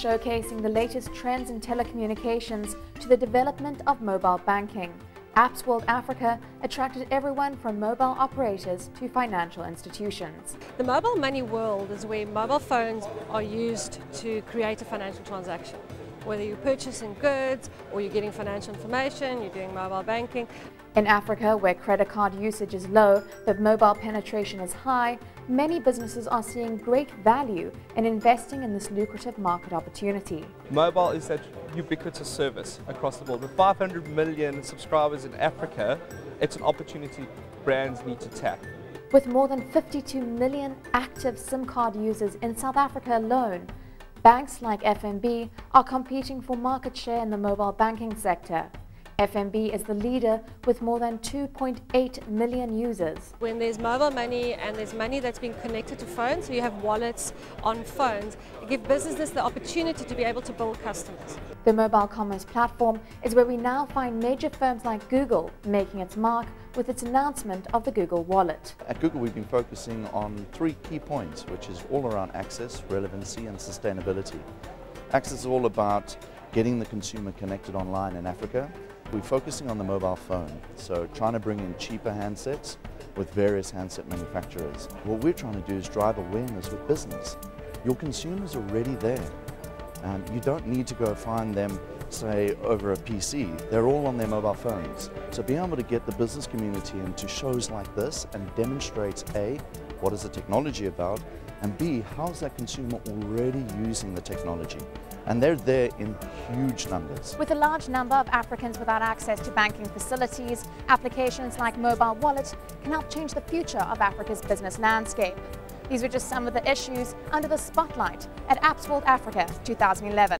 showcasing the latest trends in telecommunications to the development of mobile banking. Apps World Africa attracted everyone from mobile operators to financial institutions. The mobile money world is where mobile phones are used to create a financial transaction. Whether you're purchasing goods or you're getting financial information, you're doing mobile banking. In Africa, where credit card usage is low but mobile penetration is high, many businesses are seeing great value in investing in this lucrative market opportunity. Mobile is that ubiquitous service across the world. With 500 million subscribers in Africa, it's an opportunity brands need to tap. With more than 52 million active SIM card users in South Africa alone, banks like FNB are competing for market share in the mobile banking sector. FNB is the leader with more than 2.8 million users. When there's mobile money and there's money that's being connected to phones, so you have wallets on phones, it gives businesses the opportunity to be able to build customers. The mobile commerce platform is where we now find major firms like Google making its mark with its announcement of the Google Wallet. At Google, we've been focusing on three key points, which is all around access, relevancy and sustainability. Access is all about getting the consumer connected online in Africa. We're focusing on the mobile phone, so trying to bring in cheaper handsets with various handset manufacturers. What we're trying to do is drive awareness with business. Your consumer's already there. You don't need to go find them, say, over a PC. They're all on their mobile phones. So being able to get the business community into shows like this and demonstrate A, what is the technology about, and B, how's that consumer already using the technology? And they're there in huge numbers. With a large number of Africans without access to banking facilities, applications like Mobile Wallet can help change the future of Africa's business landscape. These were just some of the issues under the spotlight at Apps World Africa 2011.